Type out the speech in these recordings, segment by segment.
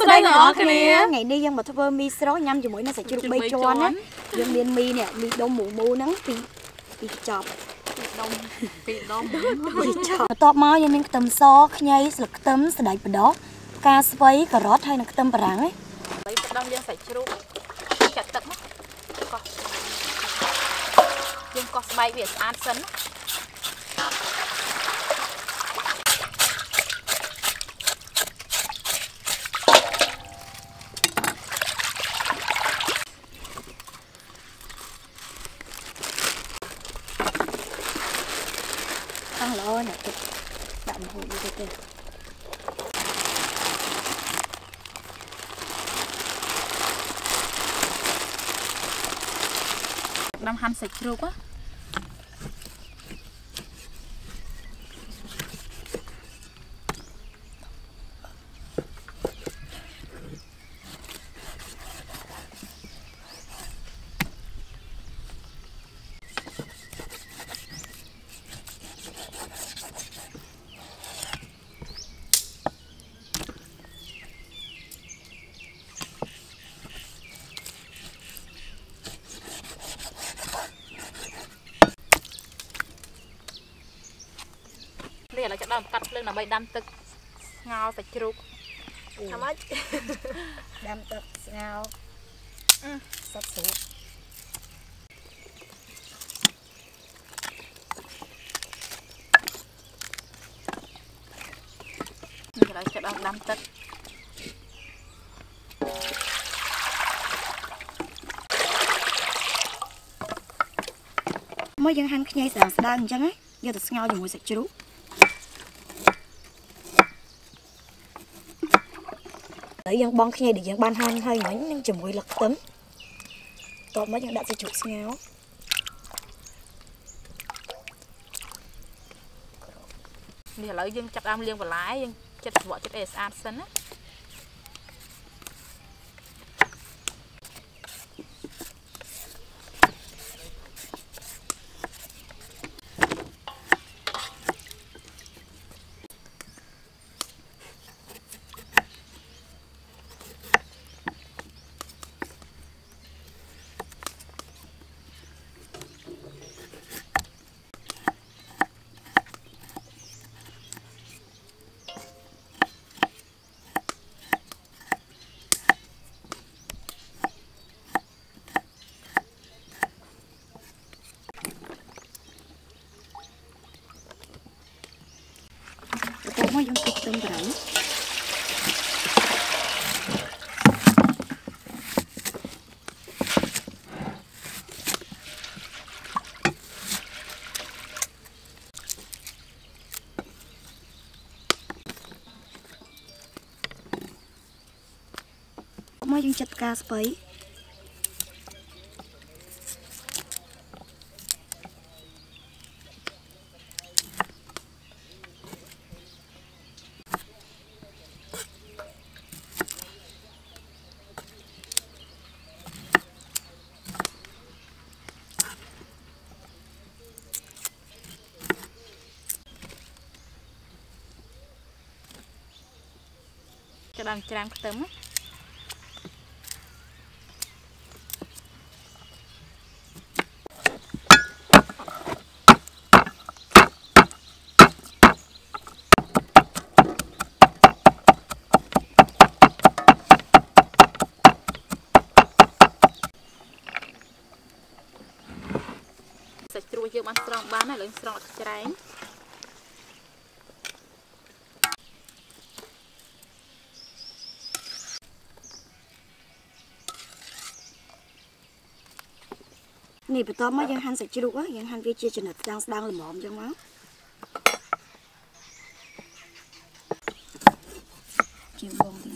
Ở đây nọ nè. Ngày nay dân mà thưa mi sói nhâm dù mỗi nó sẽ chụp mi cho nó. Dân miền mi nè, mi đông mù mù nắng bị chọp. Bị đông. Bị chọp. Tọt máu dân miền tầm so nhây lực tấm sẽ đẩy vào đó. Cá sấy, cà rốt hay là tấm bà ráng ấy. Đông dân sẽ chụp chặt tận mất. Dân có bay về an sấn. Nè, đậm hồn như thế kia. Đang hăn sạch rượu quá. Là cho đâm cắt lên là bay đâm tực ngao sạch ruột làm ấy đâm tực ngao sạch ruột như là cho đâm tực mới dân hành nhai sảng đang chẳng ấy giờ tịch ngao dùng mùi sạch ruột dân bong khi để dân ban han hay nói nhưng chừng quỳ lật tấm, còn mấy dân đã sẽ chụp ngáo. Bây giờ lấy dân chặt am liêng và lái dân chặt vỏ chặt ếch ăn sân á. Mới dùng cục tôm rẫy. Mới dùng chặt cá sấy. Đang trang tấm sạch ruồi chưa bán sòng bán này lên sòng trái nè bữa tối mới dân hành sạch ruột á, dân hành vi chia cho nịch đang làm mồm trong máu. Chịu buồn đi.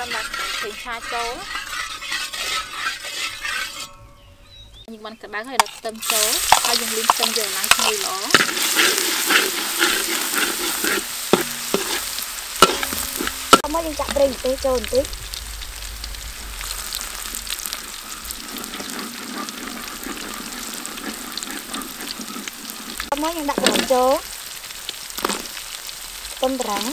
đâm là thịt hai số nhưng bạn các bạn có thể đặt tâm số hay dùng link tâm giờ này thì nó không có gì chặt rừng tới trồn tới không có gì đặt bỏ chỗ tâm rắn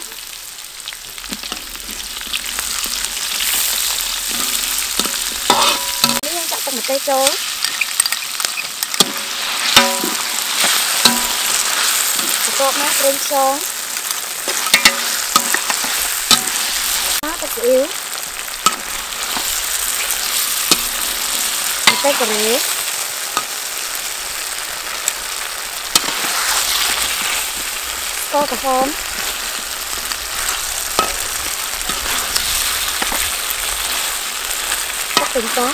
một cây trối cột mát lên xuống nó thật yếu một cây cối co cả phom cắt từng có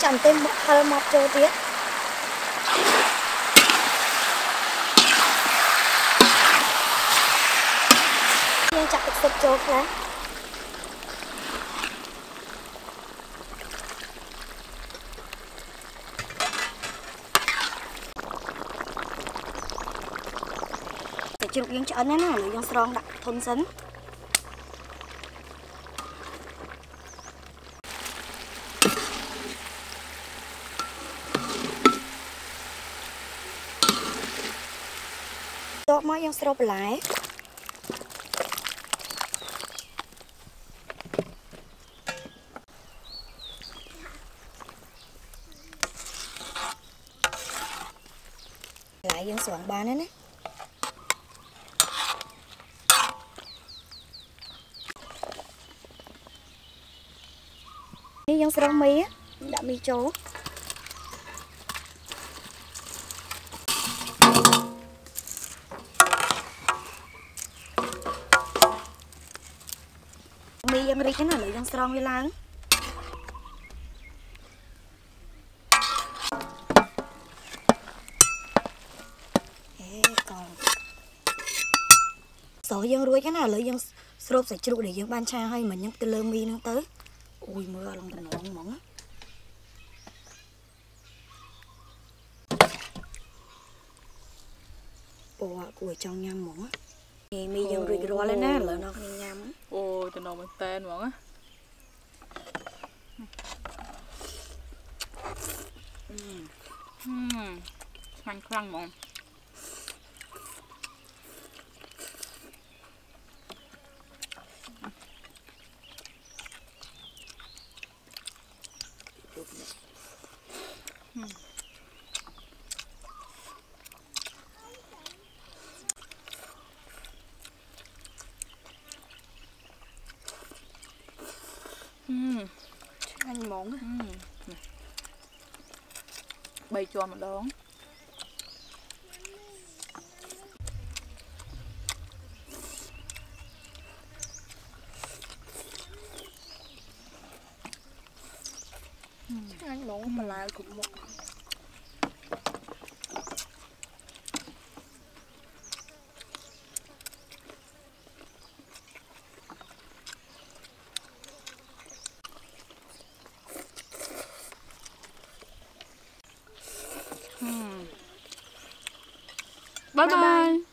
chẳng thêm một hơi mọc cho tiết nhưng chặt được chỗ khác để chụp những chỗ này nó những strong đặt thôn sấn Mọi người sắp lại dân soạn ba nữa nè dân soạn mì á đã mì chấu Hãy subscribe cho kênh Ghiền Mì Gõ Để không bỏ lỡ những video hấp dẫn Sốt dân để dân ban cha hay mình những cái lơ mi nó tới ui mưa lòng thành nóng mỏng bộ của trong nhâm mỏng mi dân rùi rùa lên á lỡ nó không nhâm ôi cho nó mình tên mỏng á khăn khăn mỏng Anh món bay cho mà đón anh món mà lại cũng một Bye bye.